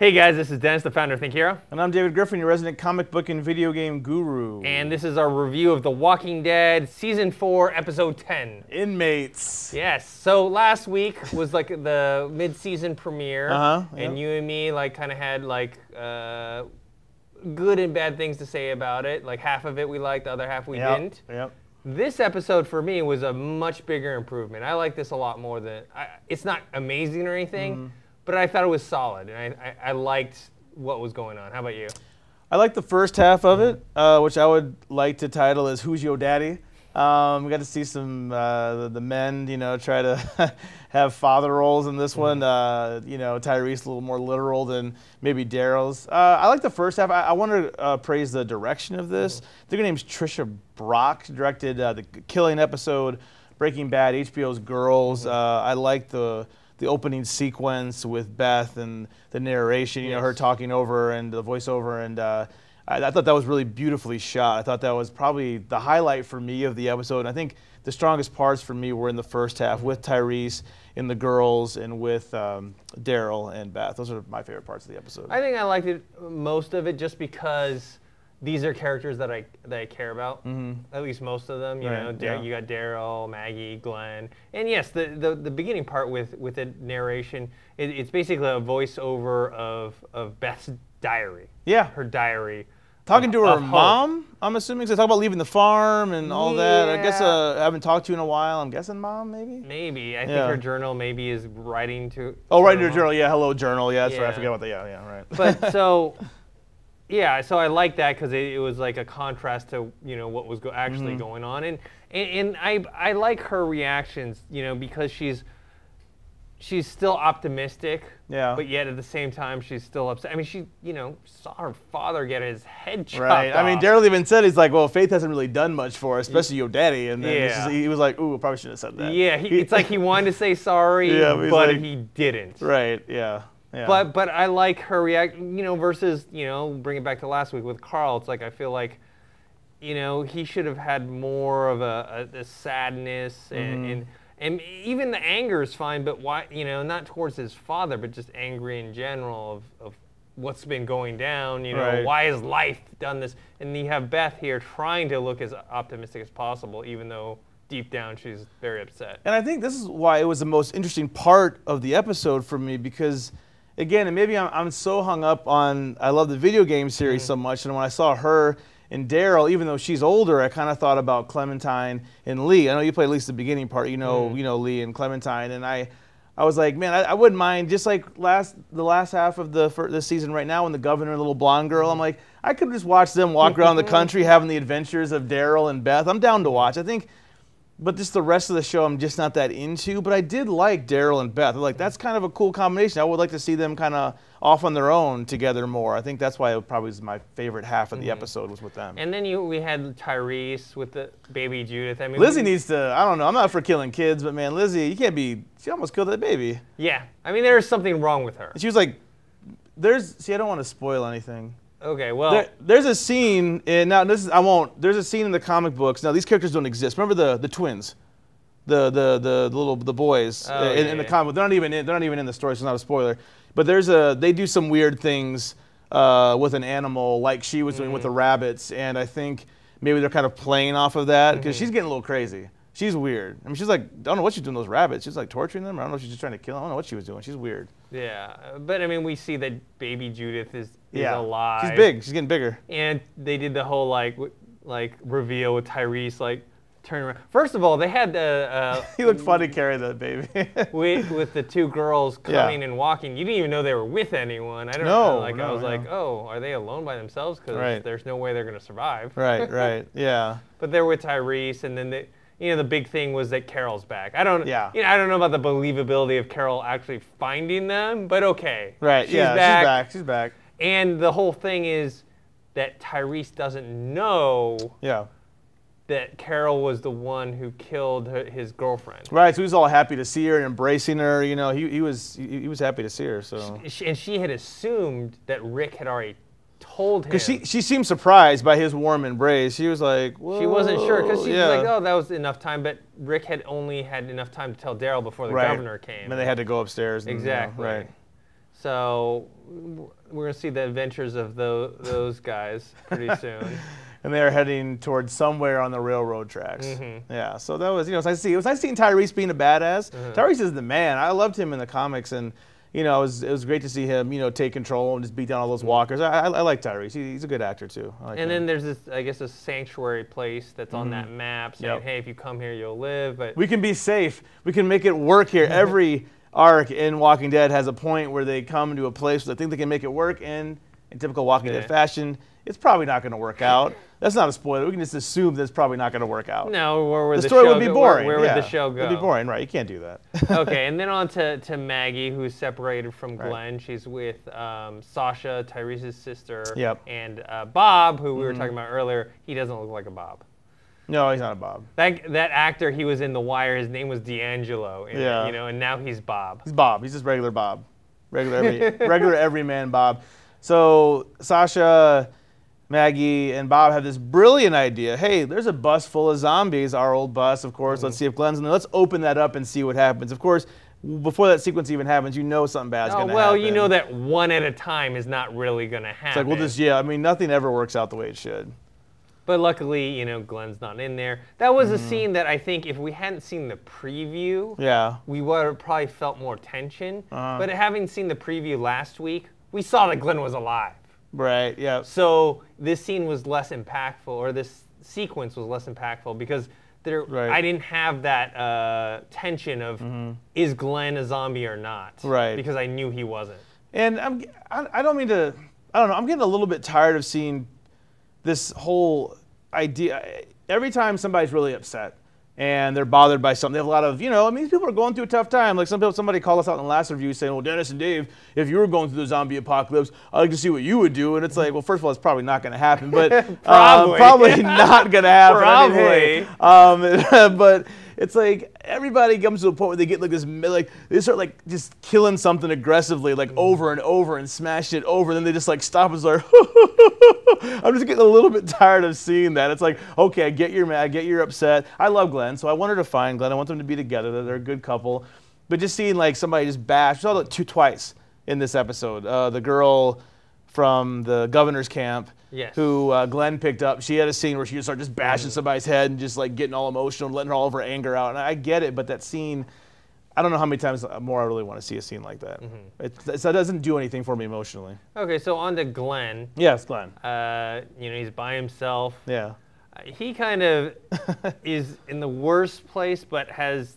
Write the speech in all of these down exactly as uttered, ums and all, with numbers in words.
Hey guys, this is Dennis, the founder of Think Hero. And I'm David Griffin, your resident comic book and video game guru. And this is our review of The Walking Dead, Season four, Episode ten. Inmates. Yes, so last week was like the mid-season premiere, uh-huh, yep. and you and me like kind of had like uh, good and bad things to say about it. Like half of it we liked, the other half we yep. didn't. Yep. This episode for me was a much bigger improvement. I like this a lot more than, I, it's not amazing or anything, mm-hmm. but I thought it was solid, and I, I, I liked what was going on. How about you? I liked the first half of it, uh, which I would like to title as Who's Yo Daddy? Um, we got to see some uh, the, the men, you know, try to have father roles in this one. Uh, you know, Tyreese a little more literal than maybe Daryl's. Uh, I like the first half. I, I want to uh, praise the direction of this. I think her name's Tricia Brock, directed uh, the Killing episode, Breaking Bad, H B O's Girls. Uh, I like the... the opening sequence with Beth and the narration, you yes. know, her talking over and the voiceover, and uh, I, I thought that was really beautifully shot. I thought that was probably the highlight for me of the episode. And I think the strongest parts for me were in the first half with Tyreese and the girls and with um, Daryl and Beth. Those are my favorite parts of the episode. I think I liked it, most of it, just because these are characters that I that I care about. Mm-hmm. At least most of them. You right, know, Dar yeah. you got Daryl, Maggie, Glen, and yes, the the, the beginning part with with the narration. It, it's basically a voiceover of of Beth's diary. Yeah, her diary. Talking of, to her mom. Hope. I'm assuming. Cause they talk about leaving the farm and all yeah. that. I guess uh, I haven't talked to you in a while. I'm guessing mom, maybe. Maybe I yeah. think her journal maybe is writing to. Oh, writing to her journal. Yeah, hello journal. Yeah, that's yeah. right. I forgot about that. Yeah, yeah, right. But so. Yeah, so I like that because it, it was like a contrast to, you know, what was go actually mm-hmm. going on, and, and and I I like her reactions, you know, because she's she's still optimistic, yeah, but yet at the same time she's still upset. I mean, she you know saw her father get his head chopped right. off. I mean, Daryl even said he's like, well, faith hasn't really done much for us, especially your daddy, and then yeah. just, he was like, ooh, I probably shouldn't have said that. Yeah, he, it's like he wanted to say sorry, yeah, but, but like, he didn't. Right. Yeah. Yeah. But but I like her react, you know, versus, you know, bring it back to last week with Carl. It's like I feel like, you know, he should have had more of a, a, a sadness and, mm-hmm. and and even the anger is fine, but why, you know, not towards his father, but just angry in general of, of what's been going down, you know, right. why has life done this? And you have Beth here trying to look as optimistic as possible, even though deep down, she's very upset. And I think this is why it was the most interesting part of the episode for me, because again, and maybe I'm, I'm so hung up on, I love the video game series mm-hmm. so much, and when I saw her and Daryl, even though she's older, I kind of thought about Clementine and Lee. I know you played at least the beginning part, you know, mm-hmm. you know Lee and Clementine, and I, I was like, man, I, I wouldn't mind, just like last the last half of the this season right now, when the governor and the little blonde girl, mm-hmm. I'm like, I could just watch them walk around the country having the adventures of Daryl and Beth. I'm down to watch. I think. But just the rest of the show I'm just not that into. But I did like Daryl and Beth. Like, that's kind of a cool combination. I would like to see them kind of off on their own together more. I think that's why it probably was my favorite half of the mm-hmm. episode was with them. And then you, we had Tyreese with the baby Judith. I mean, Lizzie we, needs to, I don't know, I'm not for killing kids, but man, Lizzie, you can't be, she almost killed that baby. Yeah, I mean, there's something wrong with her. She was like, there's, see, I don't want to spoil anything. Okay, well, there, there's a scene in now. This is, I won't. There's a scene in the comic books. Now these characters don't exist. Remember the the twins, the the the, the little the boys oh, in, yeah, in the yeah. comic. They're not even in, they're not even in the story. So it's not a spoiler. But there's a they do some weird things uh, with an animal, like she was mm-hmm. doing with the rabbits. And I think maybe they're kind of playing off of that because mm-hmm. she's getting a little crazy. She's weird. I mean, she's like, I don't know what she's doing with those rabbits. She's like torturing them. I don't know if she's just trying to kill them. I don't know what she was doing. She's weird. Yeah, but I mean, we see that baby Judith is, is yeah. alive. She's big. She's getting bigger. And they did the whole like like reveal with Tyreese, like turn around. First of all, they had the. Uh, he looked funny carrying that baby. with, with the two girls coming yeah. and walking. You didn't even know they were with anyone. I don't no, know. Like, no, I was no. like, oh, are they alone by themselves? Because right. there's no way they're going to survive. Right, right, yeah. But they're with Tyreese, and then they. You know, the big thing was that Carol's back. I don't, yeah. you know, I don't know about the believability of Carol actually finding them, but okay. Right, she's yeah, back. she's back, she's back. And the whole thing is that Tyreese doesn't know yeah. that Carol was the one who killed her, his girlfriend. Right, so he was all happy to see her and embracing her. You know, he, he, was, he, he was happy to see her, so. She, and she had assumed that Rick had already told him. Because she, she seemed surprised by his warm embrace. She was like, whoa. She wasn't sure because she yeah. was like, oh, that was enough time. But Rick had only had enough time to tell Daryl before the right. governor came. And then they had to go upstairs. And, exactly. You know, right. So we're going to see the adventures of the, those guys pretty soon. And they are heading towards somewhere on the railroad tracks. Mm-hmm. Yeah, so that was, you know, it was nice to see. It was nice seeing Tyreese being a badass. Mm-hmm. Tyreese is the man. I loved him in the comics, and, you know, it was, it was great to see him, you know, take control and just beat down all those walkers. I, I, I like Tyreese. He, he's a good actor, too. I like and him. Then there's this, I guess, a sanctuary place that's mm-hmm. on that map saying, yep. hey, if you come here, you'll live. But we can be safe. We can make it work here. Every arc in Walking Dead has a point where they come to a place where they think they can make it work, and in typical Walking yeah. Dead fashion, it's probably not going to work out. That's not a spoiler. We can just assume that it's probably not going to work out. No, where would the, the story show would be go? boring. Where, where yeah. would the show go? It would be boring, right? You can't do that. Okay, and then on to, to Maggie, who's separated from Glenn. Right. She's with um, Sasha, Tyrese's sister, yep. and uh, Bob, who we were mm. talking about earlier. He doesn't look like a Bob. No, he's not a Bob. That that actor, he was in The Wire. His name was D'Angelo. And, yeah. You know, and now he's Bob. He's Bob. He's just regular Bob, regular every, regular everyman Bob. So Sasha, Maggie, and Bob have this brilliant idea. Hey, there's a bus full of zombies, our old bus, of course. Mm-hmm. Let's see if Glenn's in there. Let's open that up and see what happens. Of course, before that sequence even happens, you know something bad's oh, going to well, happen. Well, you know that one at a time is not really going to happen. It's like, we'll just, yeah, I mean, nothing ever works out the way it should. But luckily, you know, Glenn's not in there. That was mm-hmm. a scene that I think if we hadn't seen the preview, yeah. we would have probably felt more tension. Uh-huh. But having seen the preview last week, we saw that Glenn was alive. Right, yeah. So this scene was less impactful, or this sequence was less impactful, because there, right. I didn't have that uh, tension of, mm-hmm. is Glenn a zombie or not? Right. Because I knew he wasn't. And I'm, I don't mean to, I don't know, I'm getting a little bit tired of seeing this whole idea. Every time somebody's really upset, and they're bothered by something. They have a lot of, you know, I mean, these people are going through a tough time. Like, some people, somebody called us out in the last review saying, well, Dennis and Dave, if you were going through the zombie apocalypse, I'd like to see what you would do. And it's like, well, first of all, it's probably not going to happen, but probably, um, probably not going to happen. Probably. Um, but it's like everybody comes to a point where they get like this, like they start like just killing something aggressively, like mm. over and over and smashing it over. And then they just like stop and start. I'm just getting a little bit tired of seeing that. It's like, okay, I get you're mad, I get you're upset. I love Glenn, so I want her to find Glenn. I want them to be together. They're a good couple. But just seeing like somebody just bash. We saw that two twice in this episode. Uh, the girl from the governor's camp, yes. who uh, Glenn picked up. She had a scene where she would start just bashing mm. somebody's head and just like getting all emotional and letting all of her anger out. And I get it, but that scene, I don't know how many times more I really want to see a scene like that. Mm-hmm. it, it, it doesn't do anything for me emotionally. Okay, so on to Glenn. Yes, Glenn. Uh, you know, he's by himself. Yeah. Uh, he kind of is in the worst place, but has,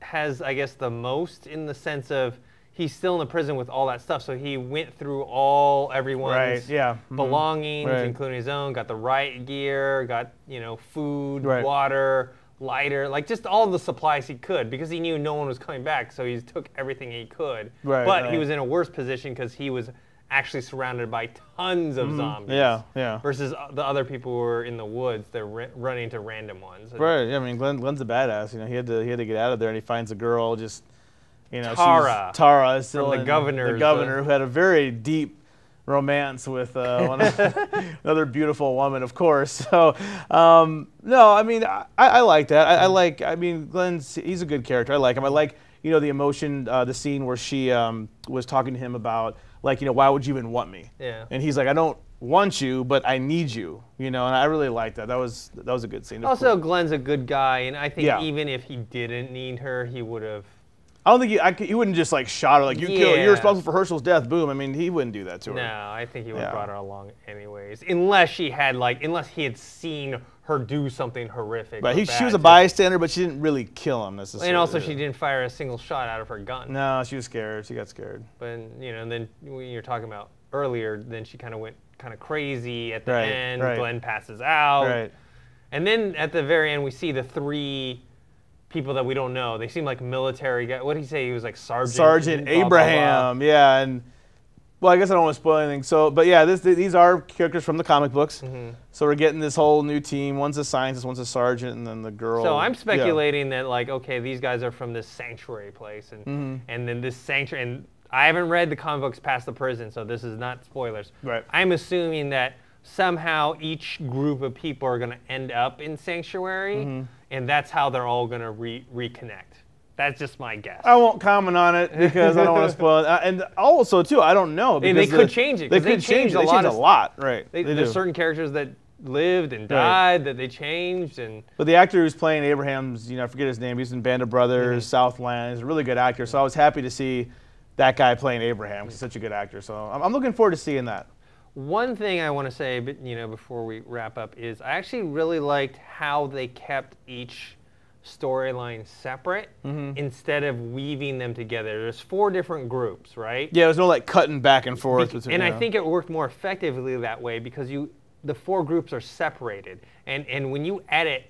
has, I guess, the most in the sense of he's still in the prison with all that stuff. So he went through all everyone's right, yeah. mm-hmm. belongings, right. including his own, got the riot gear, got, you know, food, right. water, lighter, like just all the supplies he could, because he knew no one was coming back. So he took everything he could. Right, but right. he was in a worse position because he was actually surrounded by tons of mm-hmm. zombies. Yeah, yeah. Versus the other people who were in the woods, they're running into random ones. Right. Yeah, I mean, Glenn, Glenn's a badass. You know, he had to he had to get out of there, and he finds a girl just. You know, Tara, Tara is still the governor, the governor, who had a very deep romance with uh, one another beautiful woman, of course. So, um, no, I mean, I, I like that. I, I like, I mean, Glenn's, he's a good character. I like him. I like, you know, the emotion, uh, the scene where she um, was talking to him about, like, you know, why would you even want me? Yeah. And he's like, I don't want you, but I need you, you know, and I really liked that. That was, that was a good scene. Also, Glenn's a good guy, and I think yeah. even if he didn't need her, he would have. I don't think he, I, he wouldn't just like shot her like you yeah. killed. You're responsible for Herschel's death. Boom. I mean, he wouldn't do that to her. No, I think he would have yeah. brought her along anyways, unless she had like, unless he had seen her do something horrific. But he, she was a bystander, but she didn't really kill him necessarily. And also, she didn't fire a single shot out of her gun. No, she was scared. She got scared. But you know, and then when you're talking about earlier, then she kind of went kind of crazy at the right, end. Right. Glenn passes out. Right. And then at the very end, we see the three. People that we don't know. They seem like military guys. What did he say? He was like Sergeant. Sergeant blah, Abraham. Blah, blah. Yeah, and well, I guess I don't want to spoil anything. So, but yeah, this, these are characters from the comic books. Mm-hmm. So we're getting this whole new team. One's a scientist, one's a sergeant, and then the girl. So I'm speculating yeah. that like, okay, these guys are from this sanctuary place, and mm-hmm. and then this sanctuary. And I haven't read the comic books past the prison, so this is not spoilers. Right. I'm assuming that somehow each group of people are going to end up in sanctuary. Mm-hmm. And that's how they're all going to re reconnect. That's just my guess. I won't comment on it because I don't want to spoil it. And also, too, I don't know. They, they could the, change it. They could change a lot. They change a lot, right. They, they there's do. certain characters that lived and died right. that they changed. and. But the actor who's playing Abraham's, you know, I forget his name. He's in Band of Brothers, mm-hmm. Southland. He's a really good actor. So I was happy to see that guy playing Abraham. He's such a good actor. So I'm, I'm looking forward to seeing that. One thing I want to say, but you know, before we wrap up, is I actually really liked how they kept each storyline separate mm-hmm. instead of weaving them together. There's four different groups, right? Yeah, there's no like cutting back and forth. Be between, and you know. I think it worked more effectively that way because you, the four groups are separated, and and when you edit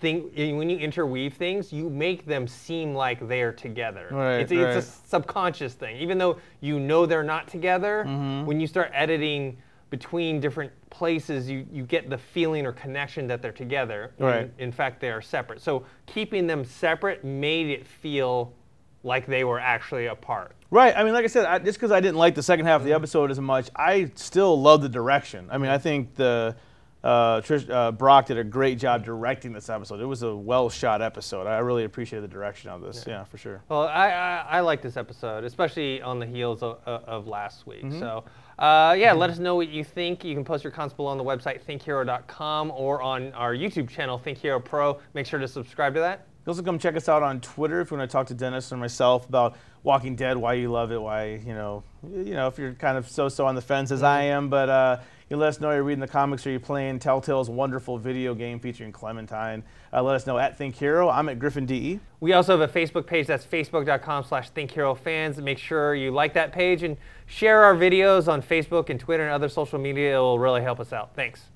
thing, when you interweave things, you make them seem like they're together. Right, it's, right. it's a subconscious thing, even though you know they're not together. Mm-hmm. When you start editing between different places, you, you get the feeling or connection that they're together. Right. In fact, they are separate. So keeping them separate made it feel like they were actually apart. Right. I mean, like I said, I, just because I didn't like the second half of the episode as much, I still love the direction. I mean, I think the uh, Trish uh, Brock did a great job directing this episode. It was a well-shot episode. I really appreciated the direction of this. Yeah, yeah for sure. Well, I, I, I like this episode, especially on the heels of, of last week. Mm-hmm. So. Uh, yeah, let us know what you think. You can post your comments below on the website, think hero dot com, or on our YouTube channel, Think Hero Pro. Make sure to subscribe to that. You also come check us out on Twitter if you want to talk to Dennis or myself about Walking Dead, why you love it, why, you know, you know, if you're kind of so-so on the fence as I am, but uh, you let us know you're reading the comics or you're playing Telltale's wonderful video game featuring Clementine. Uh, let us know at Think Hero. I'm at Griffin D E. We also have a Facebook page. That's facebook dot com slash think hero fans. Make sure you like that page and share our videos on Facebook and Twitter and other social media. It will really help us out. Thanks.